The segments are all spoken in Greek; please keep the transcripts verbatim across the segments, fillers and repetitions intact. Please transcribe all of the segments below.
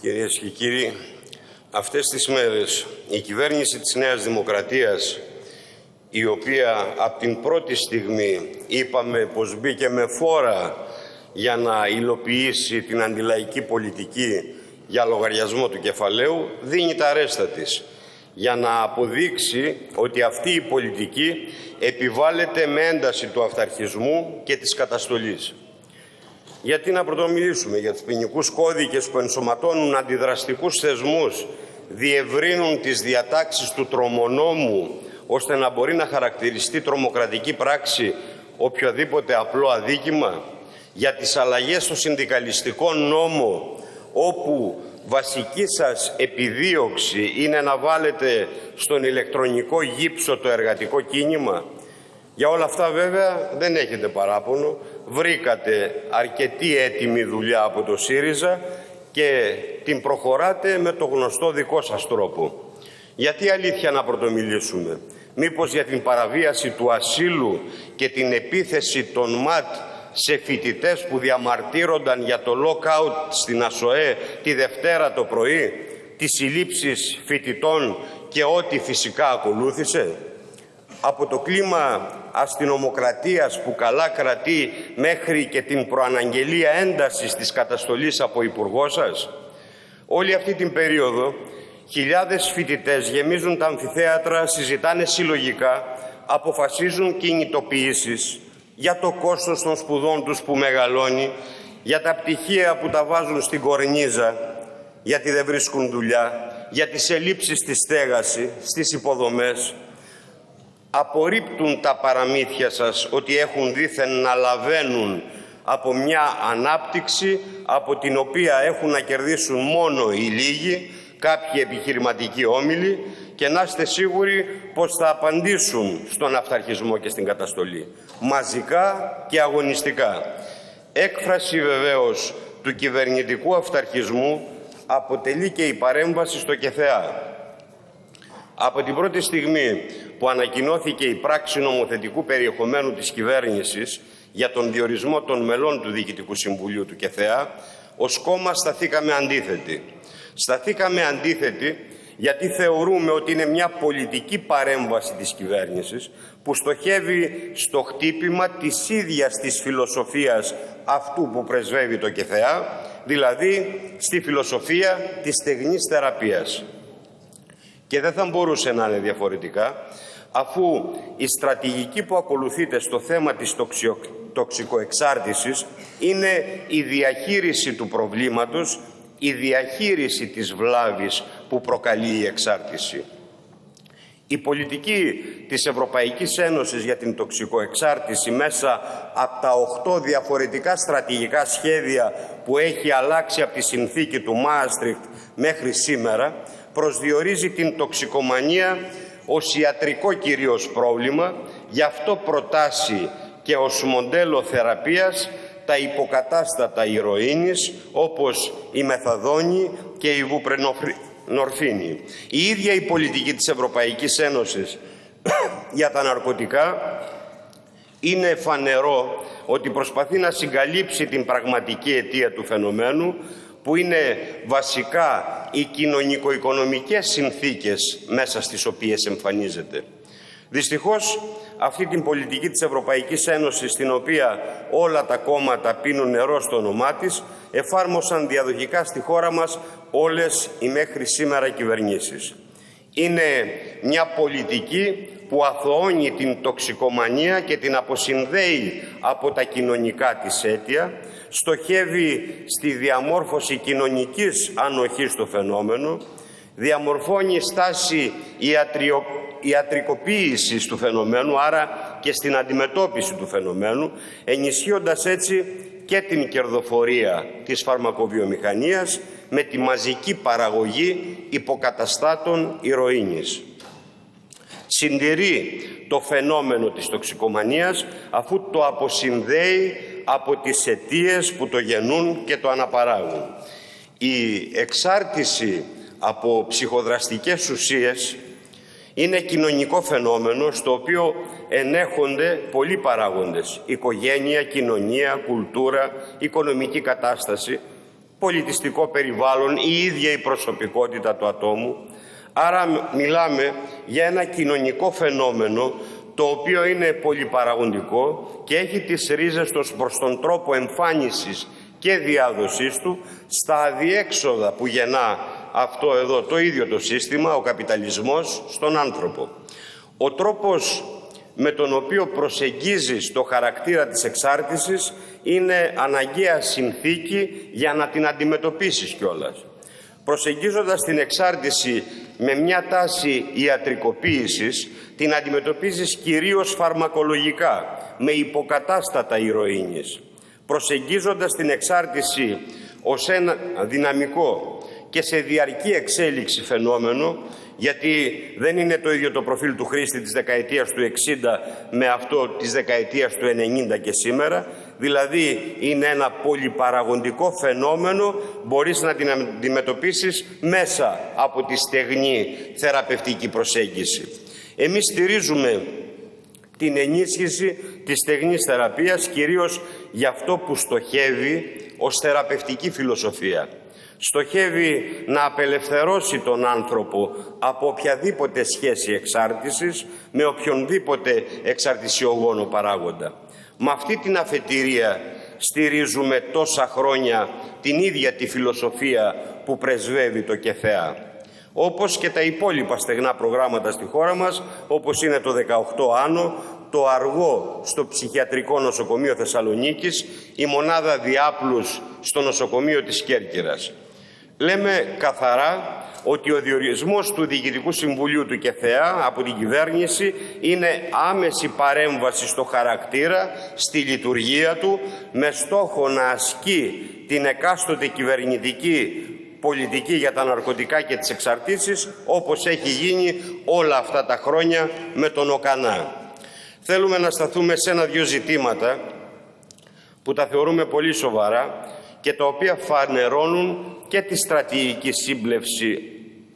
Κυρίες και κύριοι, αυτές τις μέρες η κυβέρνηση της Νέας Δημοκρατίας, η οποία από την πρώτη στιγμή είπαμε πως μπήκε με φόρα για να υλοποιήσει την αντιλαϊκή πολιτική για λογαριασμό του κεφαλαίου, δίνει τα αρέστα της για να αποδείξει ότι αυτή η πολιτική επιβάλλεται με ένταση του αυταρχισμού και της καταστολής. Γιατί να πρωτομιλήσουμε για τους ποινικούς κώδικες που ενσωματώνουν αντιδραστικούς θεσμούς, διευρύνουν τις διατάξεις του τρομονόμου, ώστε να μπορεί να χαρακτηριστεί τρομοκρατική πράξη οποιοδήποτε απλό αδίκημα, για τις αλλαγές στο συνδικαλιστικό νόμο, όπου βασική σας επιδίωξη είναι να βάλετε στον ηλεκτρονικό γύψο το εργατικό κίνημα. Για όλα αυτά βέβαια δεν έχετε παράπονο. Βρήκατε αρκετή έτοιμη δουλειά από το ΣΥΡΙΖΑ και την προχωράτε με το γνωστό δικό σας τρόπο. Γιατί αλήθεια να πρωτομιλήσουμε? Μήπως για την παραβίαση του ασύλου και την επίθεση των ΜΑΤ σε φοιτητές που διαμαρτύρονταν για το lockout στην ΑΣΟΕ τη Δευτέρα το πρωί, τις συλλήψεις φοιτητών και ό,τι φυσικά ακολούθησε? Από το κλίμα αστυνομοκρατίας που καλά κρατεί μέχρι και την προαναγγελία έντασης της καταστολής από υπουργό σας. Όλη αυτή την περίοδο χιλιάδες φοιτητές γεμίζουν τα αμφιθέατρα, συζητάνε συλλογικά, αποφασίζουν κινητοποιήσεις για το κόστος των σπουδών τους που μεγαλώνει, για τα πτυχία που τα βάζουν στην κορνίζα, γιατί δεν βρίσκουν δουλειά, για τις ελλείψεις στη στέγαση, στις υποδομές. Απορρίπτουν τα παραμύθια σας ότι έχουν δήθεν να λαβαίνουν από μια ανάπτυξη από την οποία έχουν να κερδίσουν μόνο οι λίγοι, κάποιοι επιχειρηματικοί όμιλοι, και να είστε σίγουροι πως θα απαντήσουν στον αυταρχισμό και στην καταστολή, μαζικά και αγωνιστικά. Έκφραση βεβαίως του κυβερνητικού αυταρχισμού αποτελεί και η παρέμβαση στο ΚΕΘΕΑ. Από την πρώτη στιγμή που ανακοινώθηκε η πράξη νομοθετικού περιεχομένου της κυβέρνησης για τον διορισμό των μελών του Διοικητικού Συμβουλίου του ΚΕΘΕΑ, ως κόμμα σταθήκαμε αντίθετοι. Σταθήκαμε αντίθετοι γιατί θεωρούμε ότι είναι μια πολιτική παρέμβαση της κυβέρνησης που στοχεύει στο χτύπημα της ίδιας της φιλοσοφίας αυτού που πρεσβεύει το ΚΕΘΕΑ, δηλαδή στη φιλοσοφία της στεγνής θεραπείας. Και δεν θα μπορούσε να είναι διαφορετικά, αφού η στρατηγική που ακολουθείται στο θέμα της τοξιο... τοξικοεξάρτησης είναι η διαχείριση του προβλήματος, η διαχείριση της βλάβης που προκαλεί η εξάρτηση. Η πολιτική της Ευρωπαϊκής Ένωσης για την τοξικοεξάρτηση μέσα από τα οκτώ διαφορετικά στρατηγικά σχέδια που έχει αλλάξει από τη συνθήκη του Μάστριχτ μέχρι σήμερα, προσδιορίζει την τοξικομανία ως ιατρικό κυρίως πρόβλημα, γι' αυτό προτάσει και ως μοντέλο θεραπείας τα υποκατάστατα ηρωίνης όπως η μεθαδόνη και η βουπρενορφίνη. Η ίδια η πολιτική της Ευρωπαϊκής Ένωσης για τα ναρκωτικά είναι φανερό ότι προσπαθεί να συγκαλύψει την πραγματική αιτία του φαινομένου, που είναι βασικά οι κοινωνικο-οικονομικές συνθήκες μέσα στις οποίες εμφανίζεται. Δυστυχώς, αυτή την πολιτική της Ευρωπαϊκής Ένωσης, στην οποία όλα τα κόμματα πίνουν νερό στο όνομά της, εφάρμοσαν διαδοχικά στη χώρα μας όλες οι μέχρι σήμερα κυβερνήσεις. Είναι μια πολιτική που αθωώνει την τοξικομανία και την αποσυνδέει από τα κοινωνικά της αίτια, στοχεύει στη διαμόρφωση κοινωνικής ανοχής στο φαινόμενο, διαμορφώνει στάση ιατριο... ιατρικοποίησης του φαινομένου, άρα και στην αντιμετώπιση του φαινομένου, ενισχύοντας έτσι και την κερδοφορία της φαρμακοβιομηχανίας με τη μαζική παραγωγή υποκαταστάτων ηρωίνης. Συντηρεί το φαινόμενο της τοξικομανίας αφού το αποσυνδέει από τις αιτίες που το γεννούν και το αναπαράγουν. Η εξάρτηση από ψυχοδραστικές ουσίες είναι κοινωνικό φαινόμενο στο οποίο ενέχονται πολλοί παράγοντες: οικογένεια, κοινωνία, κουλτούρα, οικονομική κατάσταση, πολιτιστικό περιβάλλον, η ίδια η προσωπικότητα του ατόμου. Άρα μιλάμε για ένα κοινωνικό φαινόμενο το οποίο είναι πολυπαραγοντικό και έχει τις ρίζες του προς τον τρόπο εμφάνισης και διάδοσής του στα αδιέξοδα που γεννά αυτό εδώ το ίδιο το σύστημα, ο καπιταλισμός, στον άνθρωπο. Ο τρόπος με τον οποίο προσεγγίζεις το χαρακτήρα της εξάρτησης είναι αναγκαία συνθήκη για να την αντιμετωπίσεις κιόλας. Προσεγγίζοντας την εξάρτηση με μια τάση ιατρικοποίησης, την αντιμετωπίζεις κυρίως φαρμακολογικά, με υποκατάστατα ηρωίνης. Προσεγγίζοντας την εξάρτηση ως ένα δυναμικό και σε διαρκή εξέλιξη φαινόμενο, γιατί δεν είναι το ίδιο το προφίλ του χρήστη της δεκαετίας του εξήντα με αυτό της δεκαετίας του ενενήντα και σήμερα. Δηλαδή είναι ένα πολυπαραγοντικό φαινόμενο, μπορείς να την αντιμετωπίσεις μέσα από τη στεγνή θεραπευτική προσέγγιση. Εμείς στηρίζουμε την ενίσχυση της στεγνής θεραπείας, κυρίως για αυτό που στοχεύει ως θεραπευτική φιλοσοφία. Στοχεύει να απελευθερώσει τον άνθρωπο από οποιαδήποτε σχέση εξάρτησης με οποιονδήποτε εξαρτησιογόνο παράγοντα. Με αυτή την αφετηρία στηρίζουμε τόσα χρόνια την ίδια τη φιλοσοφία που πρεσβεύει το ΚΕΘΕΑ. Όπως και τα υπόλοιπα στεγνά προγράμματα στη χώρα μας, όπως είναι το δεκαοκτώ άνω, το αργό στο ψυχιατρικό νοσοκομείο Θεσσαλονίκης, η μονάδα διάπλους στο νοσοκομείο της Κέρκυρας. Λέμε καθαρά ότι ο διορισμός του Διοικητικού Συμβουλίου του ΚΕΘΕΑ από την κυβέρνηση είναι άμεση παρέμβαση στο χαρακτήρα, στη λειτουργία του, με στόχο να ασκεί την εκάστοτε κυβερνητική πολιτική για τα ναρκωτικά και τις εξαρτήσεις, όπως έχει γίνει όλα αυτά τα χρόνια με τον ΟΚΑΝΑ. Θέλουμε να σταθούμε σε ένα-δυο ζητήματα που τα θεωρούμε πολύ σοβαρά και τα οποία φανερώνουν και τη στρατηγική σύμπλευση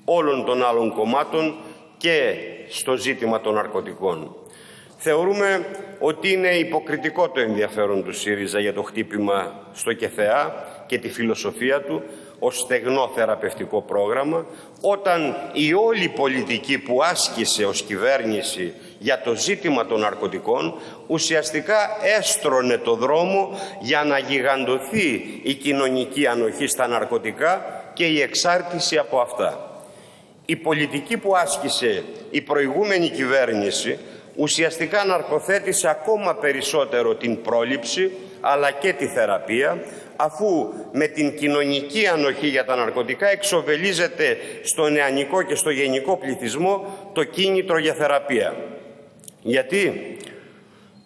όλων των άλλων κομμάτων και στο ζήτημα των ναρκωτικών. Θεωρούμε ότι είναι υποκριτικό το ενδιαφέρον του ΣΥΡΙΖΑ για το χτύπημα στο ΚΕΘΕΑ και τη φιλοσοφία του ως στεγνό θεραπευτικό πρόγραμμα, όταν η όλη πολιτική που άσκησε ως κυβέρνηση για το ζήτημα των ναρκωτικών ουσιαστικά έστρωνε το δρόμο για να γιγαντωθεί η κοινωνική ανοχή στα ναρκωτικά και η εξάρτηση από αυτά. Η πολιτική που άσκησε η προηγούμενη κυβέρνηση ουσιαστικά ναρκοθέτησε ακόμα περισσότερο την πρόληψη αλλά και τη θεραπεία, αφού με την κοινωνική ανοχή για τα ναρκωτικά εξοβελίζεται στο νεανικό και στο γενικό πληθυσμό το κίνητρο για θεραπεία. Γιατί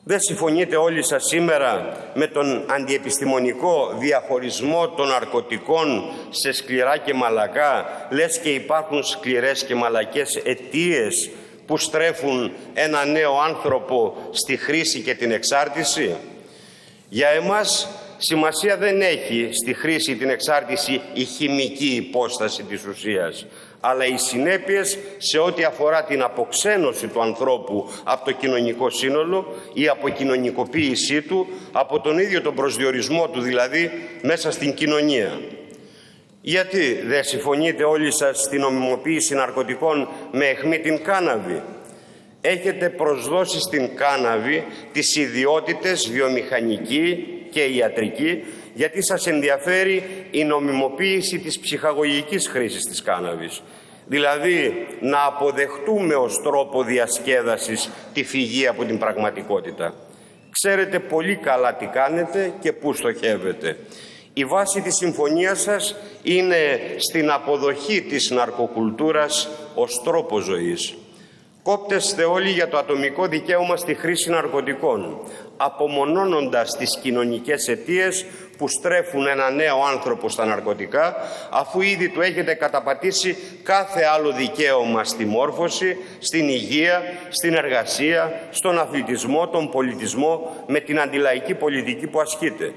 δεν συμφωνείτε όλοι σας σήμερα με τον αντιεπιστημονικό διαχωρισμό των ναρκωτικών σε σκληρά και μαλακά, λες και υπάρχουν σκληρές και μαλακές αιτίες που στρέφουν ένα νέο άνθρωπο στη χρήση και την εξάρτηση. Για εμάς σημασία δεν έχει στη χρήση την εξάρτηση η χημική υπόσταση της ουσίας, αλλά οι συνέπειες σε ό,τι αφορά την αποξένωση του ανθρώπου από το κοινωνικό σύνολο, η αποκοινωνικοποίησή του, από τον ίδιο τον προσδιορισμό του δηλαδή μέσα στην κοινωνία. Γιατί δεν συμφωνείτε όλοι σας στην νομιμοποίηση ναρκωτικών με αιχμή την κάναβη? Έχετε προσδώσει στην κάναβη τις ιδιότητες βιομηχανική και ιατρική, γιατί σας ενδιαφέρει η νομιμοποίηση της ψυχαγωγικής χρήσης της κάναβης. Δηλαδή, να αποδεχτούμε ως τρόπο διασκέδασης τη φυγή από την πραγματικότητα. Ξέρετε πολύ καλά τι κάνετε και πού στοχεύετε. Η βάση της συμφωνίας σας είναι στην αποδοχή της ναρκοκουλτούρας ως τρόπο ζωής. Κόπτεστε όλοι για το ατομικό δικαίωμα στη χρήση ναρκωτικών, απομονώνοντας τις κοινωνικές αιτίες που στρέφουν ένα νέο άνθρωπο στα ναρκωτικά, αφού ήδη του έχετε καταπατήσει κάθε άλλο δικαίωμα στη μόρφωση, στην υγεία, στην εργασία, στον αθλητισμό, τον πολιτισμό, με την αντιλαϊκή πολιτική που ασκείτε.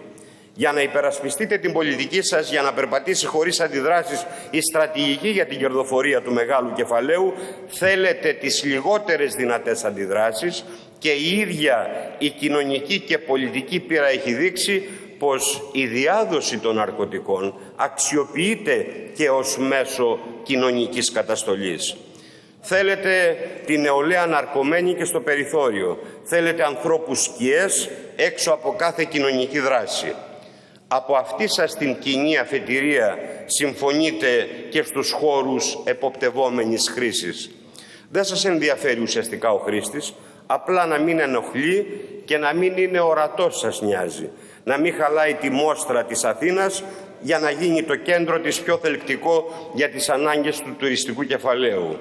Για να υπερασπιστείτε την πολιτική σας, για να περπατήσει χωρίς αντιδράσεις η στρατηγική για την κερδοφορία του μεγάλου κεφαλαίου, θέλετε τις λιγότερες δυνατές αντιδράσεις, και η ίδια η κοινωνική και πολιτική πείρα έχει δείξει πως η διάδοση των ναρκωτικών αξιοποιείται και ως μέσο κοινωνικής καταστολής. Θέλετε την νεολαία ναρκωμένη και στο περιθώριο. Θέλετε ανθρώπους σκιές έξω από κάθε κοινωνική δράση. Από αυτή σας την κοινή αφετηρία συμφωνείτε και στους χώρους εποπτευόμενης χρήσης. Δεν σας ενδιαφέρει ουσιαστικά ο χρήστης, απλά να μην ενοχλεί και να μην είναι ορατός σας νοιάζει. Να μην χαλάει τη μόστρα της Αθήνας για να γίνει το κέντρο της πιο θελκτικό για τις ανάγκες του τουριστικού κεφαλαίου.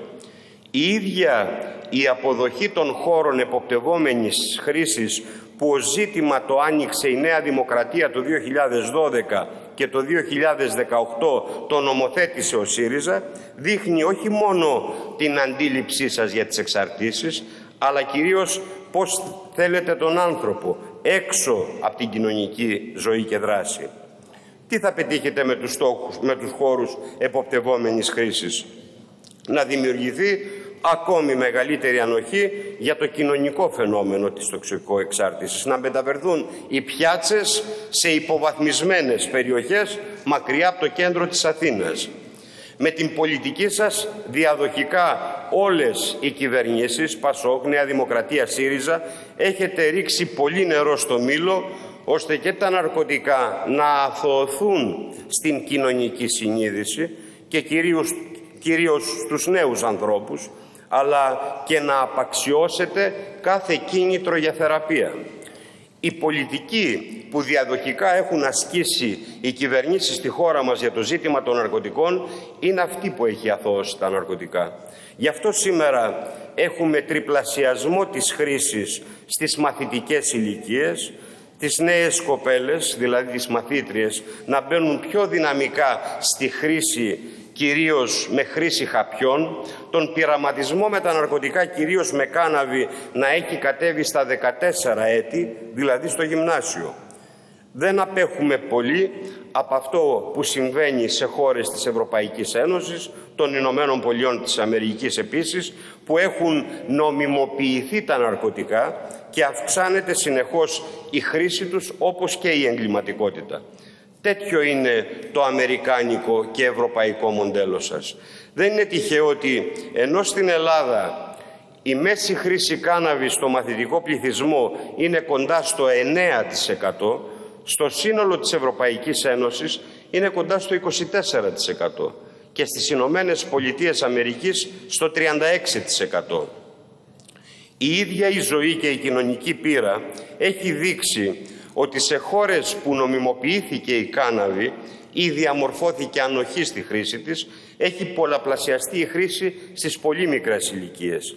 Η ίδια η αποδοχή των χώρων εποπτευόμενης χρήσης που ως ζήτημα το άνοιξε η Νέα Δημοκρατία το δύο χιλιάδες δώδεκα και το δύο χιλιάδες δεκαοκτώ το νομοθέτησε ο ΣΥΡΙΖΑ, δείχνει όχι μόνο την αντίληψή σας για τις εξαρτήσεις, αλλά κυρίως πώς θέλετε τον άνθρωπο έξω από την κοινωνική ζωή και δράση. Τι θα πετύχετε με τους στόχους, με τους χώρους εποπτευόμενης χρήσης? Να δημιουργηθεί ακόμη μεγαλύτερη ανοχή για το κοινωνικό φαινόμενο της τοξικοεξάρτησης, να μεταβερθούν οι πιάτσες σε υποβαθμισμένες περιοχές μακριά από το κέντρο της Αθήνας. Με την πολιτική σας διαδοχικά όλες οι κυβερνήσεις, Πασόκ, Νέα Δημοκρατία, ΣΥΡΙΖΑ, έχετε ρίξει πολύ νερό στο μήλο, ώστε και τα ναρκωτικά να αθωωθούν στην κοινωνική συνείδηση και κυρίως κυρίως στους νέους ανθρώπους, αλλά και να απαξιώσετε κάθε κίνητρο για θεραπεία. Η πολιτική που διαδοχικά έχουν ασκήσει οι κυβερνήσεις στη χώρα μας για το ζήτημα των ναρκωτικών είναι αυτή που έχει αθώωσει τα ναρκωτικά. Γι' αυτό σήμερα έχουμε τριπλασιασμό της χρήσης στις μαθητικές ηλικίες, τις νέες κοπέλες, δηλαδή τις μαθήτριες, να μπαίνουν πιο δυναμικά στη χρήση κυρίως με χρήση χαπιών, τον πειραματισμό με τα ναρκωτικά κυρίως με κάναβη να έχει κατέβει στα δεκατέσσερα έτη, δηλαδή στο γυμνάσιο. Δεν απέχουμε πολύ από αυτό που συμβαίνει σε χώρες της Ευρωπαϊκής Ένωσης, των Ηνωμένων Πολιτειών της Αμερικής επίσης, που έχουν νομιμοποιηθεί τα ναρκωτικά και αυξάνεται συνεχώς η χρήση τους όπως και η εγκληματικότητα. Τέτοιο είναι το αμερικάνικο και ευρωπαϊκό μοντέλο σας. Δεν είναι τυχαίο ότι ενώ στην Ελλάδα η μέση χρήση κάναβης στο μαθητικό πληθυσμό είναι κοντά στο εννέα τοις εκατό, στο σύνολο της Ευρωπαϊκής Ένωσης είναι κοντά στο είκοσι τέσσερα τοις εκατό και στις Ηνωμένες Πολιτείες Αμερικής στο τριάντα έξι τοις εκατό. Η ίδια η ζωή και η κοινωνική πείρα έχει δείξει ότι σε χώρες που νομιμοποιήθηκε η κάναβη ή διαμορφώθηκε ανοχή στη χρήση της, έχει πολλαπλασιαστεί η χρήση στις πολύ μικρές ηλικίες.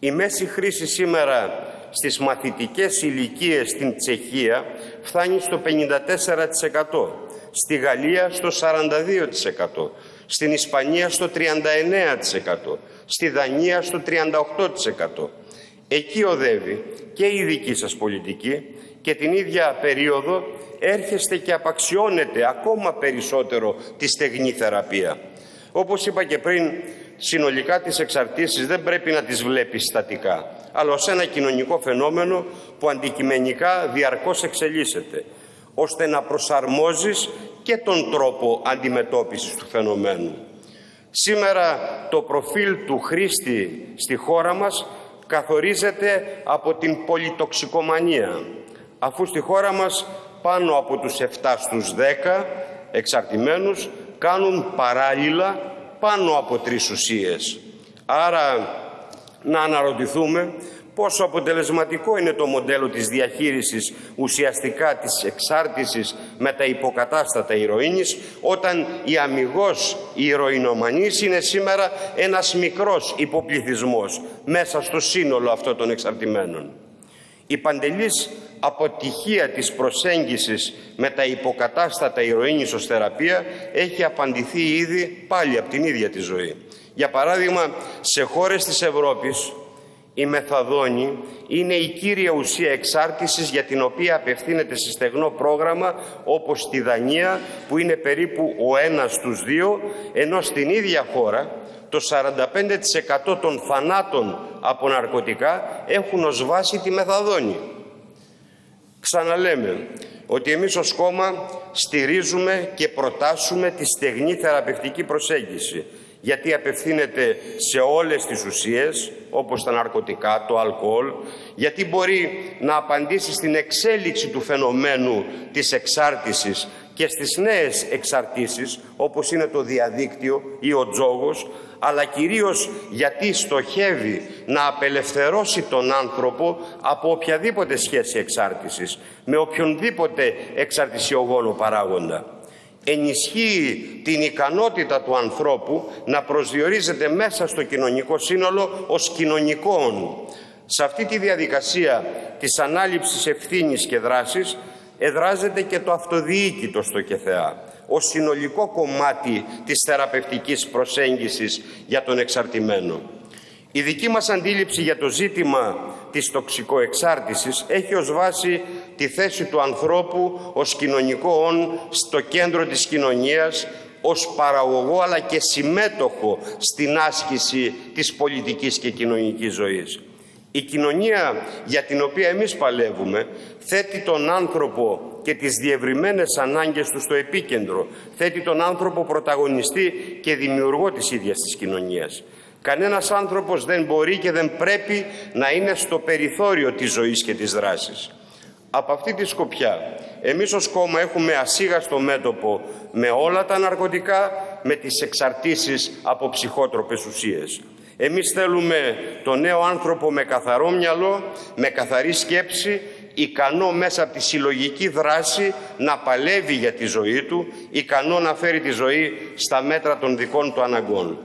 Η μέση χρήση σήμερα στις μαθητικές ηλικίες στην Τσεχία φτάνει στο πενήντα τέσσερα τοις εκατό, στη Γαλλία στο σαράντα δύο τοις εκατό, στην Ισπανία στο τριάντα εννέα τοις εκατό, στη Δανία στο τριάντα οκτώ τοις εκατό. Εκεί οδεύει και η δική σας πολιτική και την ίδια περίοδο έρχεστε και απαξιώνετε ακόμα περισσότερο τη στεγνή θεραπεία. Όπως είπα και πριν, συνολικά τις εξαρτήσεις δεν πρέπει να τις βλέπεις στατικά, αλλά ως ένα κοινωνικό φαινόμενο που αντικειμενικά διαρκώς εξελίσσεται, ώστε να προσαρμόζεις και τον τρόπο αντιμετώπισης του φαινομένου. Σήμερα το προφίλ του χρήστη στη χώρα μας καθορίζεται από την πολυτοξικομανία, αφού στη χώρα μας πάνω από τους επτά στους δέκα εξαρτημένους κάνουν παράλληλα πάνω από τρεις ουσίες. Άρα να αναρωτηθούμε πόσο αποτελεσματικό είναι το μοντέλο της διαχείρισης ουσιαστικά της εξάρτησης με τα υποκατάστατα ηρωίνης, όταν η αμιγώς η ηρωινομανής είναι σήμερα ένας μικρός υποπληθυσμός μέσα στο σύνολο αυτών των εξαρτημένων. Η παντελής αποτυχία της προσέγγισης με τα υποκατάστατα ηρωίνης ως θεραπεία έχει απαντηθεί ήδη πάλι από την ίδια τη ζωή. Για παράδειγμα, σε χώρες της Ευρώπης η μεθαδόνη είναι η κύρια ουσία εξάρτησης για την οποία απευθύνεται σε στεγνό πρόγραμμα, όπως στη Δανία που είναι περίπου ο ένας στους δύο, ενώ στην ίδια χώρα το σαράντα πέντε τοις εκατό των θανάτων από ναρκωτικά έχουν ως βάση τη μεθαδόνη. Ξαναλέμε, ότι εμείς ως κόμμα στηρίζουμε και προτάσουμε τη στεγνή θεραπευτική προσέγγιση, γιατί απευθύνεται σε όλες τις ουσίες, όπως τα ναρκωτικά, το αλκοόλ, γιατί μπορεί να απαντήσει στην εξέλιξη του φαινομένου της εξάρτησης και στις νέες εξαρτήσεις, όπως είναι το διαδίκτυο ή ο τζόγος, αλλά κυρίως γιατί στοχεύει να απελευθερώσει τον άνθρωπο από οποιαδήποτε σχέση εξάρτησης, με οποιονδήποτε εξαρτησιογόνο παράγοντα. Ενισχύει την ικανότητα του ανθρώπου να προσδιορίζεται μέσα στο κοινωνικό σύνολο ως κοινωνικόν. Σε αυτή τη διαδικασία της ανάληψης ευθύνης και δράσης εδράζεται και το αυτοδιοίκητο στο ΚΕΘΕΑ, ως συνολικό κομμάτι της θεραπευτικής προσέγγισης για τον εξαρτημένο. Η δική μας αντίληψη για το ζήτημα της τοξικοεξάρτησης έχει ως βάση τη θέση του ανθρώπου ως κοινωνικό όν στο κέντρο της κοινωνίας, ως παραγωγό αλλά και συμμέτοχο στην άσκηση της πολιτικής και κοινωνικής ζωής. Η κοινωνία για την οποία εμείς παλεύουμε θέτει τον άνθρωπο και τις διευρυμένες ανάγκες του στο επίκεντρο, θέτει τον άνθρωπο πρωταγωνιστή και δημιουργό της ίδιας της κοινωνίας. Κανένας άνθρωπος δεν μπορεί και δεν πρέπει να είναι στο περιθώριο της ζωής και της δράσης. Από αυτή τη σκοπιά, εμείς ως κόμμα έχουμε ασίγαστο μέτωπο με όλα τα ναρκωτικά, με τις εξαρτήσεις από ψυχότροπες ουσίες. Εμείς θέλουμε τον νέο άνθρωπο με καθαρό μυαλό, με καθαρή σκέψη, ικανό μέσα από τη συλλογική δράση να παλεύει για τη ζωή του, ικανό να φέρει τη ζωή στα μέτρα των δικών του αναγκών.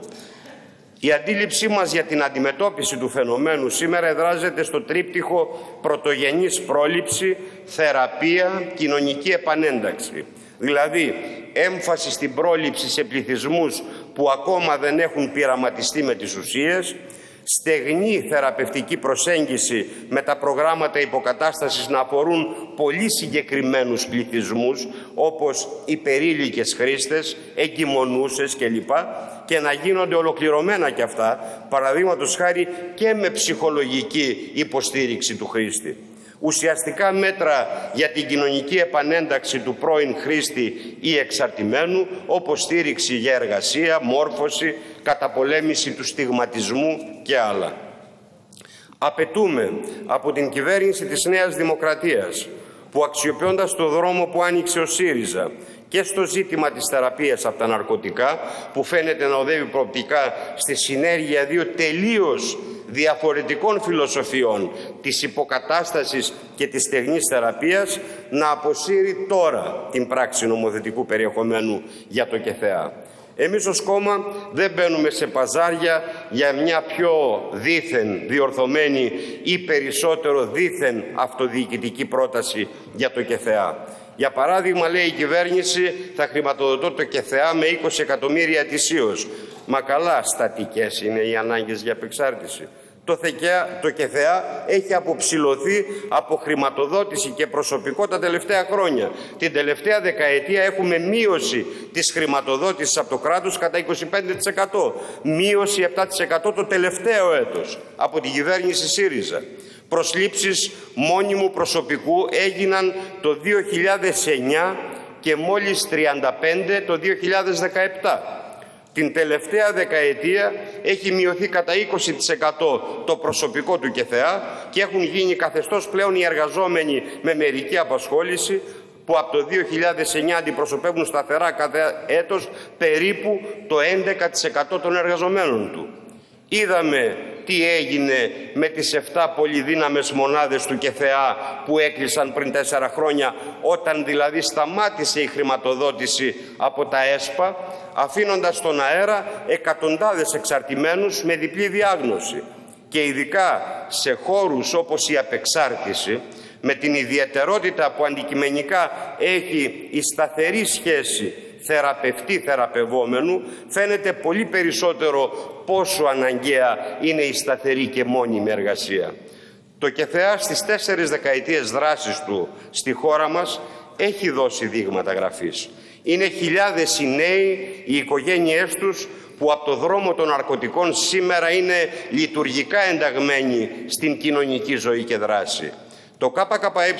Η αντίληψή μας για την αντιμετώπιση του φαινομένου σήμερα εδράζεται στο τρίπτυχο πρωτογενής πρόληψη, θεραπεία, κοινωνική επανένταξη. Δηλαδή, έμφαση στην πρόληψη σε πληθυσμούς που ακόμα δεν έχουν πειραματιστεί με τις ουσίες, στεγνή θεραπευτική προσέγγιση με τα προγράμματα υποκατάστασης να αφορούν πολύ συγκεκριμένους πληθυσμούς, όπως υπερήλικες χρήστες, εγκυμονούσες κλπ. Και να γίνονται ολοκληρωμένα κι αυτά, παραδείγματος χάρη και με ψυχολογική υποστήριξη του χρήστη. Ουσιαστικά μέτρα για την κοινωνική επανένταξη του πρώην χρήστη ή εξαρτημένου, όπως στήριξη για εργασία, μόρφωση, καταπολέμηση του στιγματισμού και άλλα. Απαιτούμε από την κυβέρνηση της Νέας Δημοκρατίας, που αξιοποιώντας το δρόμο που άνοιξε ο ΣΥΡΙΖΑ και στο ζήτημα της θεραπείας από τα ναρκωτικά, που φαίνεται να οδεύει προοπτικά στη συνέργεια δύο τελείως διαφορετικών φιλοσοφιών, της υποκατάστασης και της στεγνής θεραπείας, να αποσύρει τώρα την πράξη νομοθετικού περιεχομένου για το ΚΕΘΕΑ. Εμείς ως κόμμα δεν μπαίνουμε σε παζάρια για μια πιο δήθεν διορθωμένη ή περισσότερο δήθεν αυτοδιοικητική πρόταση για το ΚΕΘΕΑ. Για παράδειγμα, λέει η κυβέρνηση, θα χρηματοδοτώ το ΚΕΘΕΑ με είκοσι εκατομμύρια ετησίως. Μα καλά, στατικές είναι οι ανάγκες για επεξάρτηση. Το, θεκέα, το ΚΕΘΕΑ έχει αποψηλωθεί από χρηματοδότηση και προσωπικό τα τελευταία χρόνια. Την τελευταία δεκαετία έχουμε μείωση της χρηματοδότησης από το κράτος κατά είκοσι πέντε τοις εκατό. Μείωση επτά τοις εκατό το τελευταίο έτος από την κυβέρνηση ΣΥΡΙΖΑ. Προσλήψεις μόνιμου προσωπικού έγιναν το δύο χιλιάδες εννιά και μόλις τριάντα πέντε το δύο χιλιάδες δεκαεπτά. Την τελευταία δεκαετία έχει μειωθεί κατά είκοσι τοις εκατό το προσωπικό του ΚΕΘΕΑ και έχουν γίνει καθεστώς πλέον οι εργαζόμενοι με μερική απασχόληση, που από το δύο χιλιάδες εννιά αντιπροσωπεύουν σταθερά κάθε έτος περίπου το έντεκα τοις εκατό των εργαζομένων του. Είδαμε τι έγινε με τις επτά πολυδύναμες μονάδες του ΚΕΘΕΑ που έκλεισαν πριν τέσσερα χρόνια, όταν δηλαδή σταμάτησε η χρηματοδότηση από τα ΕΣΠΑ, αφήνοντας στον αέρα εκατοντάδες εξαρτημένους με διπλή διάγνωση. Και ειδικά σε χώρους όπως η απεξάρτηση, με την ιδιαιτερότητα που αντικειμενικά έχει η σταθερή σχέση θεραπευτή-θεραπευόμενου, φαίνεται πολύ περισσότερο πόσο αναγκαία είναι η σταθερή και μόνιμη εργασία. Το ΚΕΘΕΑ στις τέσσερις δεκαετίες δράσης του στη χώρα μας έχει δώσει δείγματα γραφής. Είναι χιλιάδες οι νέοι, οι οικογένειές τους, που από το δρόμο των ναρκωτικών σήμερα είναι λειτουργικά ενταγμένοι στην κοινωνική ζωή και δράση. Το ΚΚΕ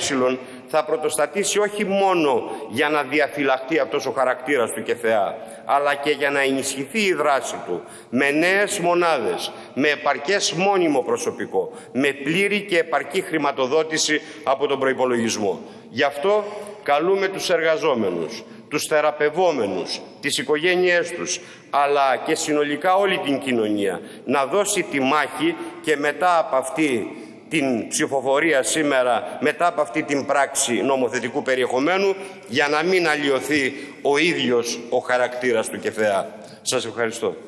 θα πρωτοστατήσει όχι μόνο για να διαφυλαχτεί αυτός ο χαρακτήρας του ΚΕΘΕΑ, αλλά και για να ενισχυθεί η δράση του με νέες μονάδες, με επαρκές μόνιμο προσωπικό, με πλήρη και επαρκή χρηματοδότηση από τον προϋπολογισμό. Γι' αυτό καλούμε τους εργαζόμενους, τους θεραπευόμενους, τις οικογένειές τους, αλλά και συνολικά όλη την κοινωνία να δώσει τη μάχη και μετά από αυτή την ψηφοφορία σήμερα, μετά από αυτή την πράξη νομοθετικού περιεχομένου, για να μην αλλοιωθεί ο ίδιος ο χαρακτήρας του ΚΕΘΕΑ. Σας ευχαριστώ.